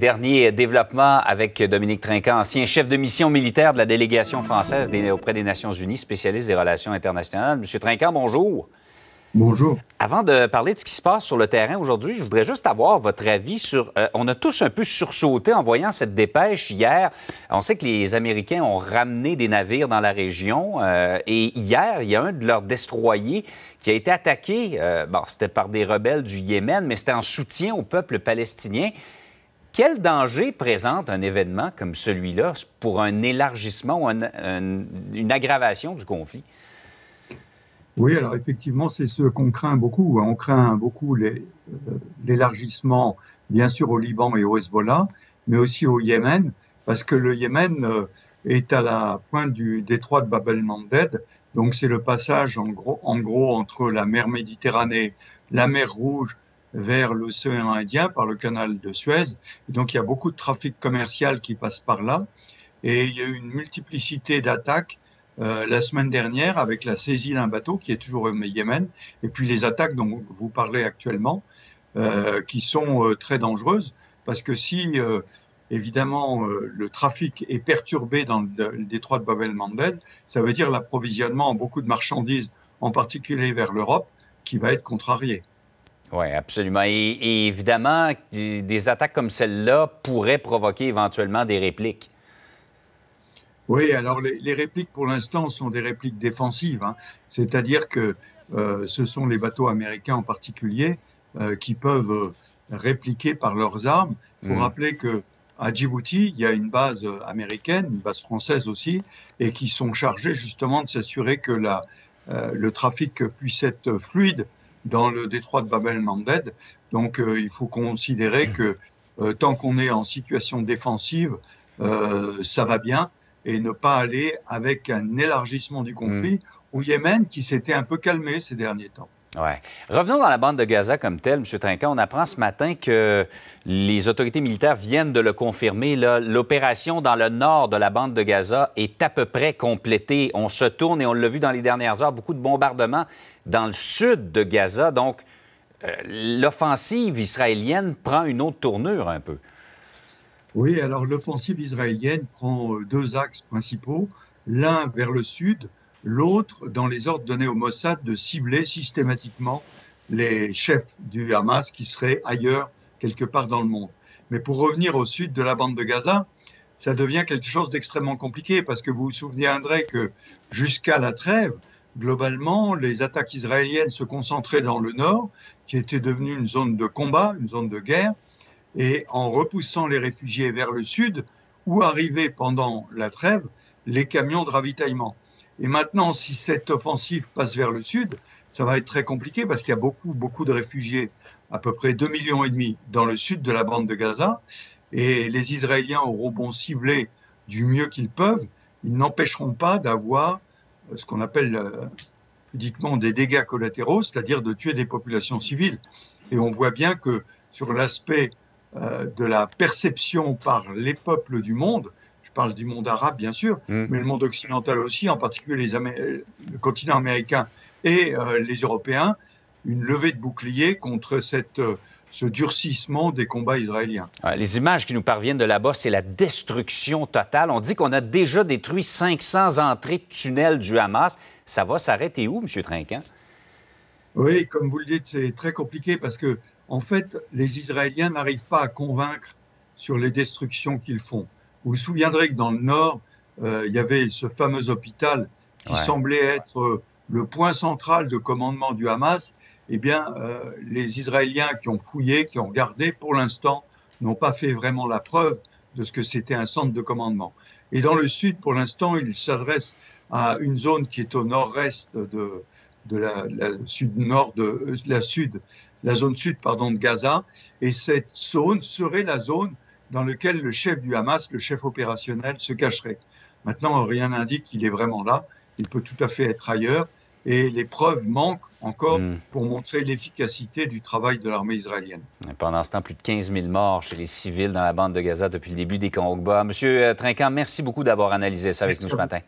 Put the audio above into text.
Dernier développement avec Dominique Trinquand, ancien chef de mission militaire de la délégation française auprès des Nations unies, spécialiste des relations internationales. Monsieur Trinquand, bonjour. Bonjour. Avant de parler de ce qui se passe sur le terrain aujourd'hui, je voudrais juste avoir votre avis sur... on a tous un peu sursauté en voyant cette dépêche hier. On sait que les Américains ont ramené des navires dans la région et hier, il y a un de leurs destroyers qui a été attaqué. Bon, c'était par des rebelles du Yémen, mais c'était en soutien au peuple palestinien. Quel danger présente un événement comme celui-là pour un élargissement ou une aggravation du conflit? Oui, alors effectivement, c'est ce qu'on craint beaucoup. On craint beaucoup l'élargissement, bien sûr, au Liban et au Hezbollah, mais aussi au Yémen, parce que le Yémen est à la pointe du détroit de Bab el-Mandeb. Donc c'est le passage, en gros, entre la mer Méditerranée, la mer Rouge, vers l'océan Indien par le canal de Suez. Et donc il y a beaucoup de trafic commercial qui passe par là. Et il y a eu une multiplicité d'attaques la semaine dernière avec la saisie d'un bateau qui est toujours au Yémen. Et puis les attaques dont vous parlez actuellement qui sont très dangereuses parce que si évidemment le trafic est perturbé dans le détroit de Bab el-Mandeb, ça veut dire l'approvisionnement en beaucoup de marchandises, en particulier vers l'Europe, qui va être contrarié. Oui, absolument. Et évidemment, des attaques comme celle-là pourraient provoquer éventuellement des répliques. Oui, alors les répliques, pour l'instant, sont des répliques défensives. Hein. C'est-à-dire que ce sont les bateaux américains en particulier qui peuvent répliquer par leurs armes. Il faut rappeler qu'à Djibouti, il y a une base américaine, une base française aussi, et qui sont chargés justement de s'assurer que le trafic puisse être fluide dans le détroit de Bab el-Mandeb. Donc, il faut considérer que tant qu'on est en situation défensive, ça va bien, et ne pas aller avec un élargissement du conflit au Yémen, qui s'était un peu calmé ces derniers temps. Ouais. Revenons dans la bande de Gaza comme telle, M. Trinquand. On apprend ce matin que les autorités militaires viennent de le confirmer. L'opération dans le nord de la bande de Gaza est à peu près complétée. On se tourne, et on l'a vu dans les dernières heures, beaucoup de bombardements dans le sud de Gaza. Donc, l'offensive israélienne prend une autre tournure un peu. Oui, alors l'offensive israélienne prend deux axes principaux. L'un vers le sud, l'autre, dans les ordres donnés au Mossad, de cibler systématiquement les chefs du Hamas qui seraient ailleurs, quelque part dans le monde. Mais pour revenir au sud de la bande de Gaza, ça devient quelque chose d'extrêmement compliqué, parce que vous vous souviendrez que jusqu'à la trêve, globalement, les attaques israéliennes se concentraient dans le nord, qui était devenue une zone de combat, une zone de guerre, et en repoussant les réfugiés vers le sud, où arrivaient pendant la trêve les camions de ravitaillement. Et maintenant, si cette offensive passe vers le sud, ça va être très compliqué parce qu'il y a beaucoup de réfugiés, à peu près 2,5 millions dans le sud de la bande de Gaza. Et les Israéliens auront bon ciblé du mieux qu'ils peuvent. Ils n'empêcheront pas d'avoir ce qu'on appelle pudiquement des dégâts collatéraux, c'est-à-dire de tuer des populations civiles. Et on voit bien que sur l'aspect de la perception par les peuples du monde, je parle du monde arabe, bien sûr, mais le monde occidental aussi, en particulier le continent américain et les Européens, une levée de bouclier contre ce durcissement des combats israéliens. Les images qui nous parviennent de là-bas, c'est la destruction totale. On dit qu'on a déjà détruit 500 entrées de tunnels du Hamas. Ça va s'arrêter où, M. Trinquand? Oui, comme vous le dites, c'est très compliqué parce que, en fait, les Israéliens n'arrivent pas à convaincre sur les destructions qu'ils font. Vous vous souviendrez que dans le nord, il y avait ce fameux hôpital qui semblait être le point central de commandement du Hamas. Eh bien, les Israéliens qui ont fouillé, qui ont regardé, pour l'instant, n'ont pas fait vraiment la preuve de ce que c'était un centre de commandement. Et dans le sud, pour l'instant, ils s'adressent à une zone qui est au nord-est de la zone sud, pardon, de Gaza. Et cette zone serait la zone dans lequel le chef du Hamas, le chef opérationnel, se cacherait. Maintenant, rien n'indique qu'il est vraiment là. Il peut tout à fait être ailleurs. Et les preuves manquent encore pour montrer l'efficacité du travail de l'armée israélienne. Et pendant ce temps, plus de 15 000 morts chez les civils dans la bande de Gaza depuis le début des combats. Monsieur Trinquand, merci beaucoup d'avoir analysé ça avec nous ce matin.